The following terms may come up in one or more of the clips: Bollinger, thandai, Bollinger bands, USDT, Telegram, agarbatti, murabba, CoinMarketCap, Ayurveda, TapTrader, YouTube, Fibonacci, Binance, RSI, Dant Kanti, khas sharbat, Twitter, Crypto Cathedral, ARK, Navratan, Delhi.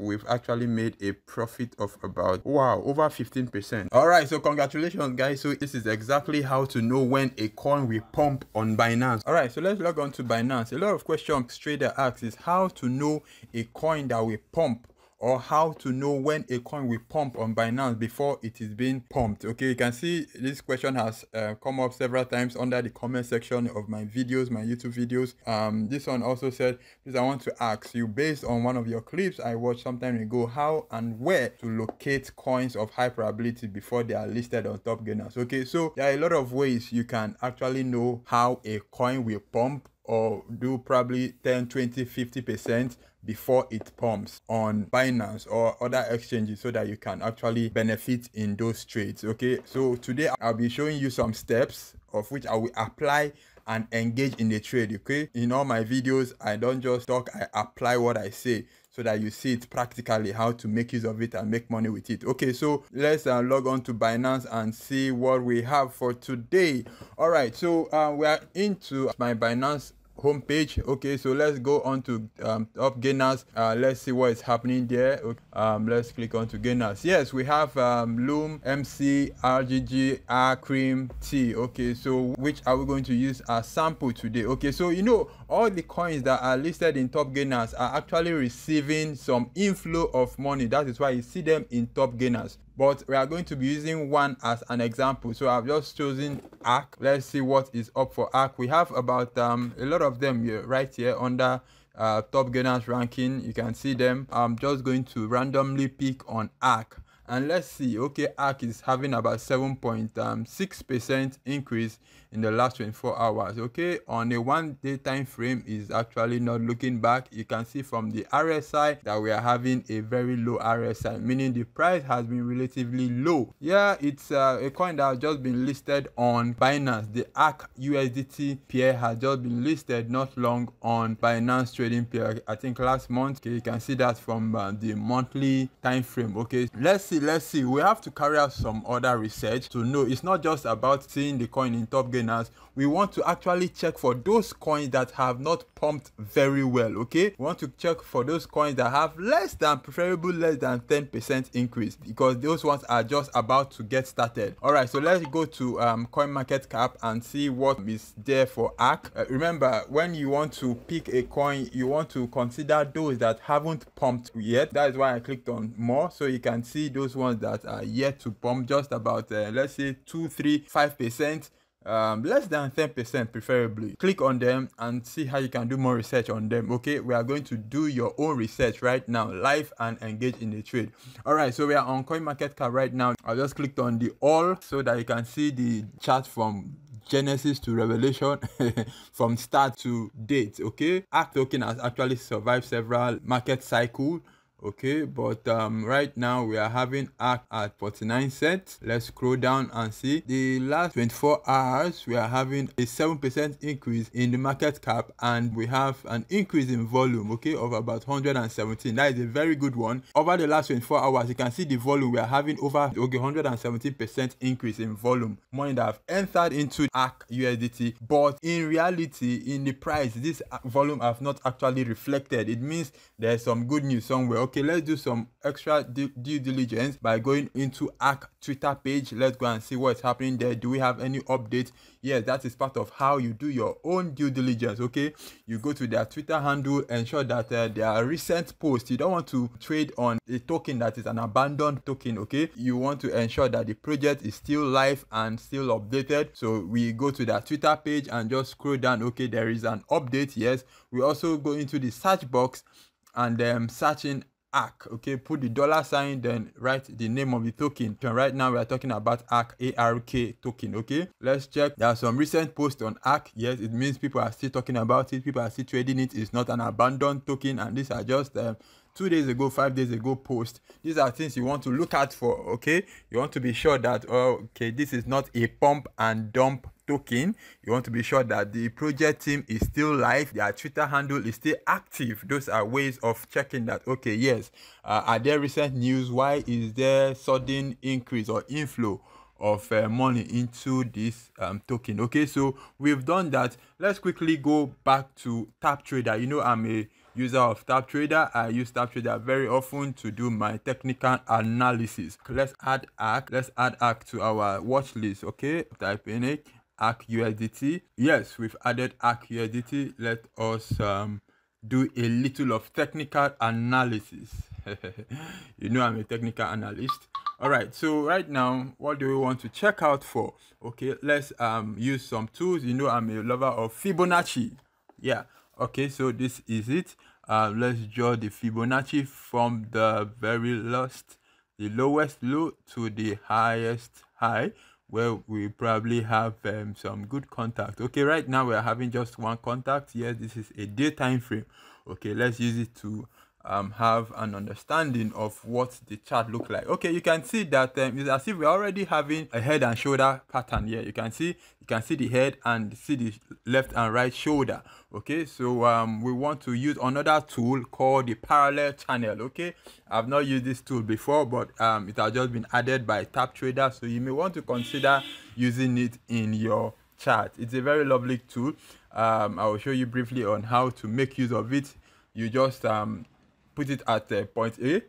we've actually made a profit of about, wow, over 15%. All right, so congratulations guys. So this is exactly how to know when a coin will pump on Binance. All right, so let's log on to Binance. A lot of questions trader asks is how to know a coin that will pump, or how to know when a coin will pump on Binance before it is being pumped. Okay, you can see this question has come up several times under the comment section of my videos, my YouTube videos. This one also said, please, I want to ask you, based on one of your clips I watched some time ago, how and where to locate coins of high probability before they are listed on top gainers. Okay, so there are a lot of ways you can actually know how a coin will pump, or do probably 10, 20, 50% before it pumps on Binance or other exchanges, so that you can actually benefit in those trades. Okay, so today I'll be showing you some steps of which I will apply and engage in the trade. Okay, in all my videos I don't just talk, I apply what I say, so that you see it practically, how to make use of it and make money with it. Okay, so let's log on to Binance and see what we have for today. All right, so we are into my Binance homepage. Okay, so let's go on to top gainers. Let's see what is happening there. Okay. Let's click on to gainers. Yes, we have Loom, MC, RGG, Cream, T. Okay, so which are we going to use as sample today? Okay, so you know all the coins that are listed in top gainers are actually receiving some inflow of money. That is why you see them in top gainers. But we are going to be using one as an example. So I've just chosen ARK. Let's see what is up for ARK. We have about a lot of them here, right here under top gainers ranking. You can see them. I'm just going to randomly pick on ARK. And let's see, okay, ARK is having about 7.6% increase in the last 24 hours. Okay, on a 1 day time frame is actually not looking back. You can see from the RSI that we are having a very low RSI, meaning the price has been relatively low. Yeah, it's a coin that has just been listed on Binance. The ARK USDT pair has just been listed not long on Binance trading pair, I think last month. Okay, you can see that from the monthly time frame. Okay, let's see, we have to carry out some other research to know. It's not just about seeing the coin in top gainers. We want to actually check for those coins that have not pumped very well. Okay, we want to check for those coins that have less than, preferably less than 10% increase, because those ones are just about to get started. All right, so let's go to CoinMarketCap and see what is there for ARK. Remember, when you want to pick a coin, you want to consider those that haven't pumped yet. That is why I clicked on more, so you can see those ones that are yet to pump, just about let's say 2, 3, 5%, less than 10% preferably. Click on them and see how you can do more research on them. Okay, we are going to do your own research right now, live, and engage in the trade. All right, so we are on CoinMarketCap right now. I just clicked on the all so that you can see the chart from Genesis to Revelation, from start to date. Okay, ARK token has actually survived several market cycles. Okay, but right now we are having ARK at 49 cents. Let's scroll down and see the last 24 hours we are having a 7% increase in the market cap, and we have an increase in volume, okay, of about 117. That is a very good one. Over the last 24 hours you can see the volume we are having over, okay, 117% increase in volume, money that have entered into ARK USDT. But in reality, in the price, this volume have not actually reflected. It means there's some good news somewhere. Okay, let's do some extra due diligence by going into ARK Twitter page. Let's go and see what's happening there. Do we have any updates? Yes, that is part of how you do your own due diligence. Okay, you go to their Twitter handle, ensure that there are recent posts. You don't want to trade on a token that is an abandoned token. Okay, you want to ensure that the project is still live and still updated. So we go to their Twitter page and just scroll down. Okay, there is an update. Yes, we also go into the search box and searching ARK. Okay, put the $, then write the name of the token. And right now we are talking about ARK, ARK token. Okay, let's check. There are some recent posts on ARK. Yes, it means people are still talking about it, people are still trading it. It's not an abandoned token, and these are just 2 days ago, 5 days ago post. These are things you want to look out for. Okay, you want to be sure that, oh, okay, this is not a pump and dump token. You want to be sure that the project team is still live, their Twitter handle is still active. Those are ways of checking that. Okay, yes, are there recent news? Why is there sudden increase or inflow of money into this token? Okay, so we've done that. Let's quickly go back to TapTrader. You know, I'm a user of TapTrader. I use TapTrader very often to do my technical analysis. Let's add ARK. Let's add ARK to our watch list. Okay, type in it. ARK USDT. Yes, we've added ARK USDT. Let us do a little of technical analysis. You know I'm a technical analyst. All right, so right now, what do we want to check out for? Okay, let's use some tools. You know I'm a lover of Fibonacci. Yeah. Okay, so this is it. Let's draw the Fibonacci from the very lowest low to the highest high, where we probably have some good contact. Okay, right now we're having just one contact. Yes, this is a day time frame. Okay, let's use it to have an understanding of what the chart looks like. Okay, you can see that it's as if we're already having a head and shoulder pattern here. You can see the head and see the left and right shoulder. Okay, so we want to use another tool called the parallel channel. Okay, I've not used this tool before, but it has just been added by TapTrader, so you may want to consider using it in your chart. It's a very lovely tool. I will show you briefly on how to make use of it. You just put it at point A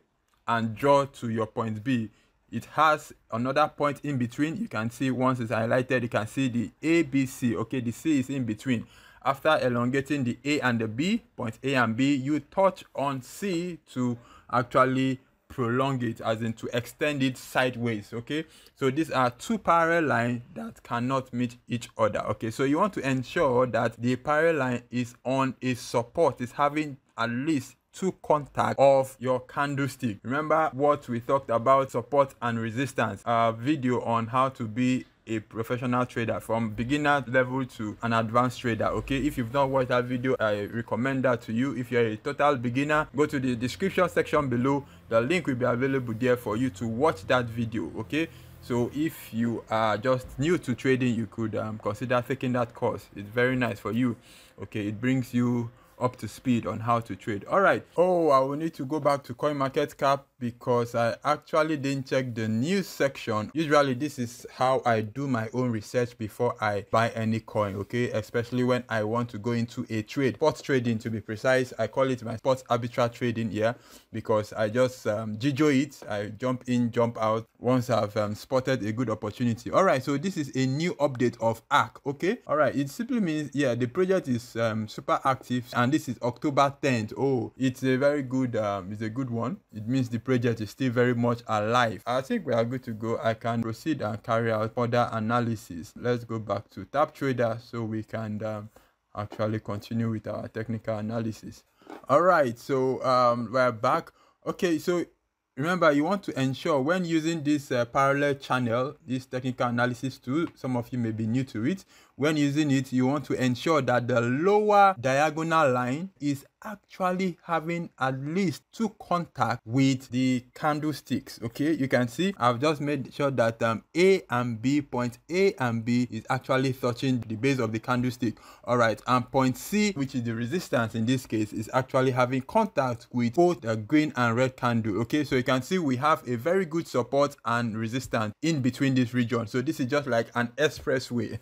and draw to your point B. It has another point in between. You can see once it's highlighted, you can see the A, B, C. Okay, the C is in between. After elongating the A and the B, point A and B, you touch on C to actually prolong it, as in to extend it sideways. Okay, so these are two parallel lines that cannot meet each other. Okay, so you want to ensure that the parallel line is on a support, is having at least two contacts of your candlestick. Remember what we talked about, support and resistance, a video on how to be a professional trader from beginner level to an advanced trader. Okay, if you've not watched that video, I recommend that to you. If you're a total beginner, go to the description section below. The link will be available there for you to watch that video. Okay, so if you are just new to trading, you could consider taking that course. It's very nice for you. Okay, it brings you up to speed on how to trade. All right. Oh, I will need to go back to CoinMarketCap because I actually didn't check the news section. Usually this is how I do my own research before I buy any coin. Okay, especially when I want to go into a trade, sports trading to be precise. I call it my sports arbitrage trading here because I just jijo it. I jump in, jump out once I've spotted a good opportunity. All right, so this is a new update of ARK. Okay, all right, it simply means, yeah, the project is super active, and this is October 10th. Oh, it's a very good it's a good one. It means the project is still very much alive. I think we are good to go. I can proceed and carry out further analysis. Let's go back to TapTrader so we can actually continue with our technical analysis. All right, so we're back. Okay, so remember, you want to ensure when using this parallel channel, this technical analysis tool, some of you may be new to it. When using it, you want to ensure that the lower diagonal line is actually having at least two contacts with the candlesticks. Okay, you can see I've just made sure that A and B, point A and B, is actually touching the base of the candlestick. All right, and point C, which is the resistance in this case, is actually having contact with both the green and red candle. Okay, so you can see we have a very good support and resistance in between this region. So this is just like an expressway.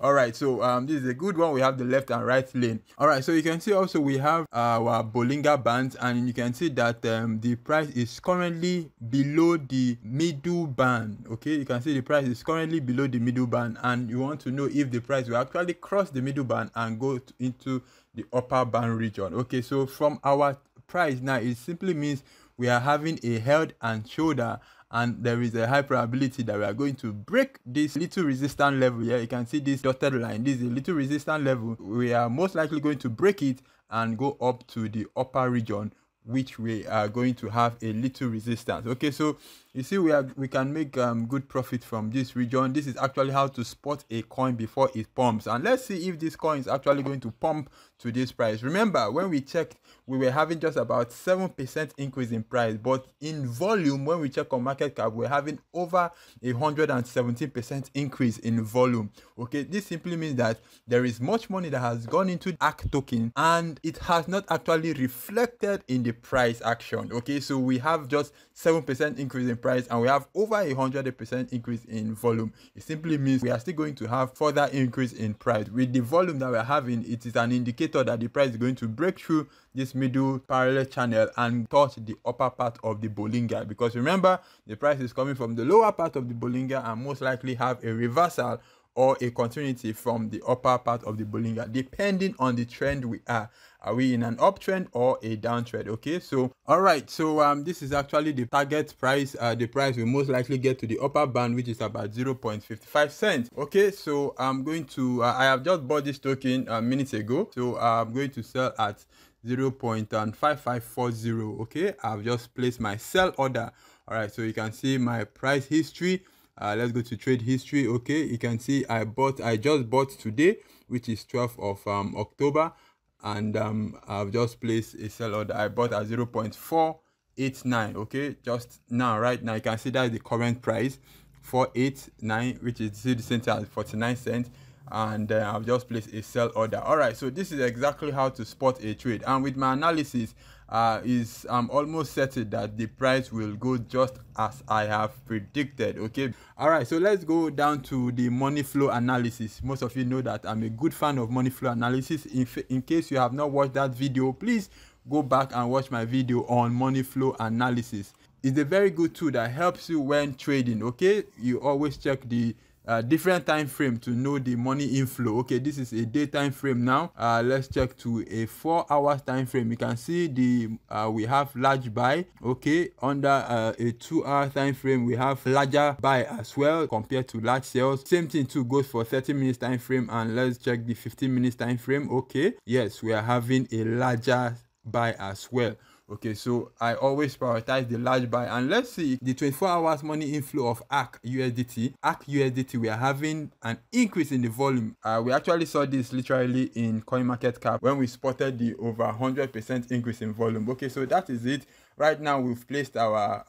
All right, so this is a good one. We have the left and right lane. All right, so you can see also we have our Bollinger bands, and you can see that the price is currently below the middle band. Okay, you can see the price is currently below the middle band, and you want to know if the price will actually cross the middle band and go into the upper band region. Okay, so from our price now, it simply means we are having a head and shoulder, and there is a high probability that we are going to break this little resistance level here. You can see this dotted line. This is a little resistance level. We are most likely going to break it and go up to the upper region, which we are going to have a little resistance. Okay, so you see we can make good profit from this region. This is actually how to spot a coin before it pumps, and let's see if this coin is actually going to pump to this price. Remember, when we checked, we were having just about 7% increase in price, but in volume, when we check on market cap, we're having over 117% increase in volume. Okay, this simply means that there is much money that has gone into ARK token, and it has not actually reflected in the price action. Okay, so we have just 7% increase in price and we have over 100% increase in volume. It simply means we are still going to have further increase in price. With the volume that we're having, it is an indicator that the price is going to break through this middle parallel channel and touch the upper part of the Bollinger, because remember, the price is coming from the lower part of the Bollinger and most likely have a reversal or a continuity from the upper part of the Bollinger, depending on the trend we are. Are we in an uptrend or a downtrend? Okay, so all right, so this is actually the target price. The price will most likely get to the upper band, which is about 0.55 cents. Okay, so I'm going to I have just bought this token minutes ago, so I'm going to sell at 0.5540. okay, I've just placed my sell order. All right, so you can see my price history. Let's go to trade history. Okay, you can see I just bought today, which is 12th of October, and I've just placed a sell order. I bought at 0.489. okay, just now, right now, you can see that is the current price, 489, which is the same as 49 cents, and I've just placed a sell order. All right, so this is exactly how to spot a trade, and with my analysis I'm almost certain that the price will go just as I have predicted. Okay, all right, so let's go down to the money flow analysis. Most of you know that I'm a good fan of money flow analysis. In case you have not watched that video, please go back and watch my video on money flow analysis. It's a very good tool that helps you when trading. Okay, you always check the different time frame to know the money inflow. Okay, this is a day time frame now. Let's check to a 4 hours time frame. You can see the we have large buy. Okay, under a 2 hour time frame we have larger buy as well compared to large sales. Same thing too goes for 30 minutes time frame, and let's check the 15 minutes time frame. Okay, yes, we are having a larger buy as well. Okay, so I always prioritize the large buy, and let's see the 24 hours money inflow of ARK USDT. ARK USDT, we are having an increase in the volume. We actually saw this literally in CoinMarketCap when we spotted the over 100% increase in volume. Okay, so that is it. Right now we've placed our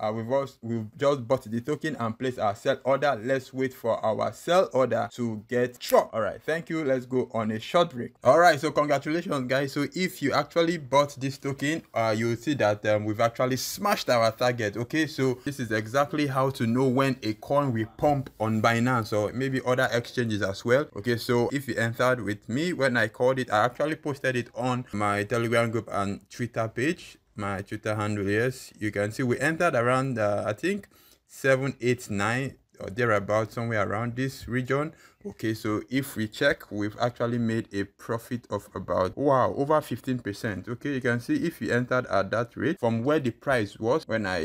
we've just bought the token and placed our sell order. Let's wait for our sell order to get dropped. All right, thank you, let's go on a short break. All right, so congratulations guys. So if you actually bought this token, you'll see that we've actually smashed our target. Okay, so this is exactly how to know when a coin will pump on Binance or maybe other exchanges as well. Okay, so if you entered with me when I called it, I actually posted it on my Telegram group and Twitter page, my Twitter handle. Yes, you can see we entered around I think 789 or thereabout, somewhere around this region. Okay, so if we check, we've actually made a profit of about, wow, over 15%. Okay, you can see if you entered at that rate from where the price was when I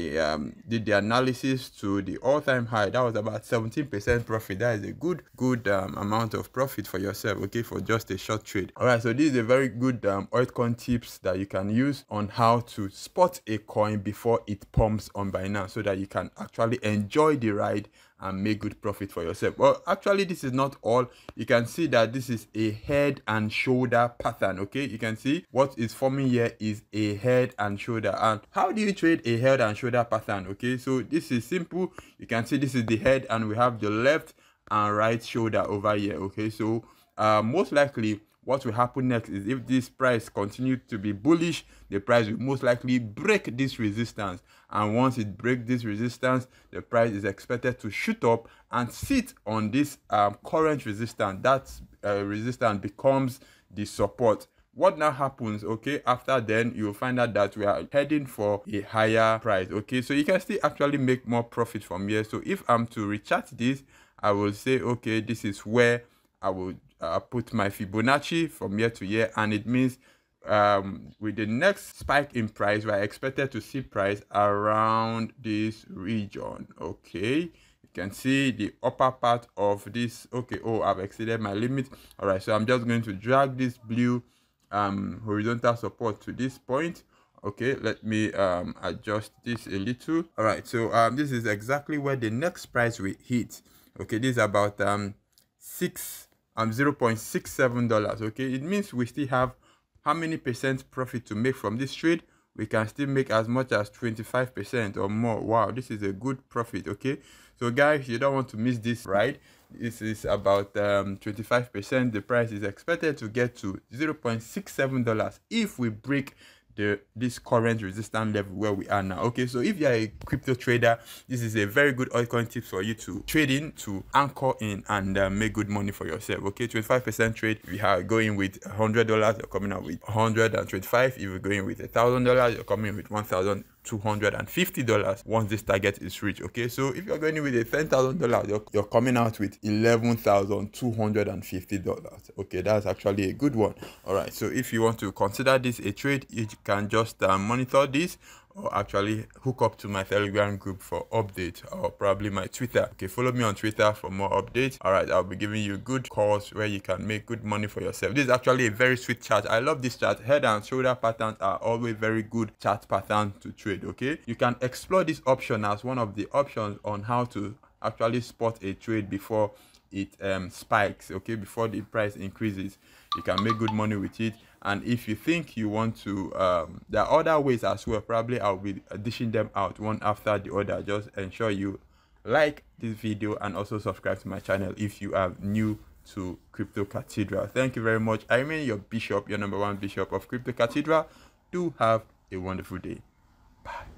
did the analysis to the all-time high, that was about 17% profit. That is a good amount of profit for yourself. Okay, for just a short trade. All right, so this is a very good altcoin tips that you can use on how to spot a coin before it pumps on Binance, so that you can actually enjoy the ride and make good profit for yourself. Well, actually this is not all. You can see that this is a head and shoulder pattern. Okay, you can see what is forming here is a head and shoulder. And how do you trade a head and shoulder pattern? Okay, so this is simple. You can see this is the head and we have the left and right shoulder over here. Okay, so most likely what will happen next is if this price continues to be bullish, the price will most likely break this resistance, and once it breaks this resistance, the price is expected to shoot up and sit on this current resistance. That resistance becomes the support. What now happens? Okay, after then you'll find out that we are heading for a higher price. Okay, so you can still actually make more profit from here. So if I'm to rechart this, I will say okay, this is where I will put my Fibonacci from year to year, and it means with the next spike in price we are expected to see price around this region. Okay, you can see the upper part of this. Okay, oh, I've exceeded my limit. All right, so I'm just going to drag this blue horizontal support to this point. Okay, let me adjust this a little. All right, so this is exactly where the next price we hit. Okay, this is about $0.67. okay, it means we still have how many percent profit to make from this trade? We can still make as much as 25% or more. Wow, this is a good profit. Okay, so guys, you don't want to miss this, right? This is about 25%. The price is expected to get to $0.67 if we break this current resistance level where we are now. Okay, so if you're a crypto trader, this is a very good altcoin tip for you to trade in, to anchor in, and make good money for yourself. Okay, 25% trade, if you are going with $100, you're coming out with $125. If you're going with $1,000, you're coming with $1,250 once this target is reached. Okay, so if you're going with a $10,000, you're coming out with $11,250. Okay, that's actually a good one. All right, so if you want to consider this a trade, you can just monitor this, or actually hook up to my Telegram group for updates, or probably my Twitter. Okay, follow me on Twitter for more updates. All right, I'll be giving you good calls where you can make good money for yourself. This is actually a very sweet chart. I love this chart. Head and shoulder patterns are always very good chart patterns to trade. Okay, you can explore this option as one of the options on how to actually spot a trade before it spikes. Okay, before the price increases, you can make good money with it. And if you think you want to, there are other ways as well. Probably I'll be dishing them out one after the other. Just ensure you like this video and also subscribe to my channel if you are new to Crypto Cathedral. Thank you very much. I remain your bishop, your number one bishop of Crypto Cathedral. Do have a wonderful day. Bye.